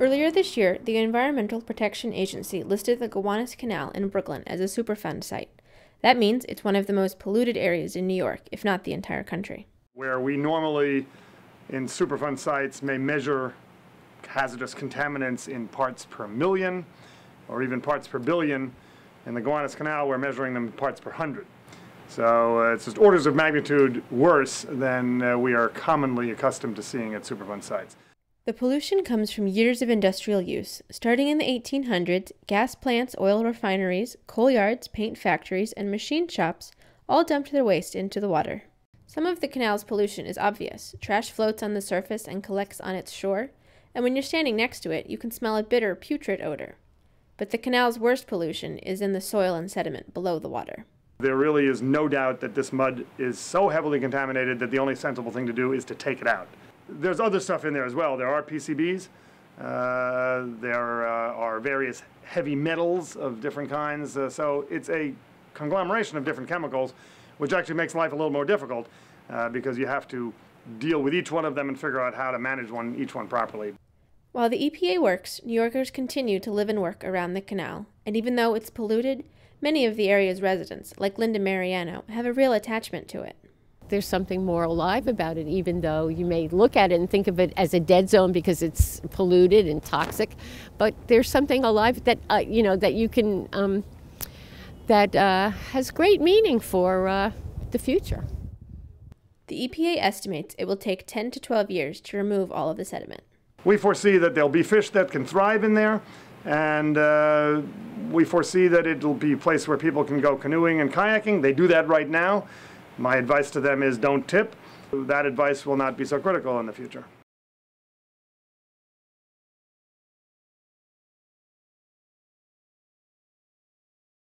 Earlier this year, the Environmental Protection Agency listed the Gowanus Canal in Brooklyn as a Superfund site. That means it's one of the most polluted areas in New York, if not the entire country. Where we normally, in Superfund sites, may measure hazardous contaminants in parts per million or even parts per billion, in the Gowanus Canal we're measuring them in parts per hundred. So it's just orders of magnitude worse than we are commonly accustomed to seeing at Superfund sites. The pollution comes from years of industrial use. Starting in the 1800s, gas plants, oil refineries, coal yards, paint factories, and machine shops all dumped their waste into the water. Some of the canal's pollution is obvious. Trash floats on the surface and collects on its shore, and when you're standing next to it, you can smell a bitter, putrid odor. But the canal's worst pollution is in the soil and sediment below the water. There really is no doubt that this mud is so heavily contaminated that the only sensible thing to do is to take it out. There's other stuff in there as well. There are PCBs. There are various heavy metals of different kinds. So it's a conglomeration of different chemicals, which actually makes life a little more difficult because you have to deal with each one of them and figure out how to manage each one properly. While the EPA works, New Yorkers continue to live and work around the canal. And even though it's polluted, many of the area's residents, like Linda Mariano, have a real attachment to it. There's something more alive about it, even though you may look at it and think of it as a dead zone because it's polluted and toxic. But there's something alive that you know, that you can that has great meaning for the future. The EPA estimates it will take 10 to 12 years to remove all of the sediment. We foresee that there'll be fish that can thrive in there, and we foresee that it'll be a place where people can go canoeing and kayaking. They do that right now. My advice to them is don't tip. That advice will not be so critical in the future.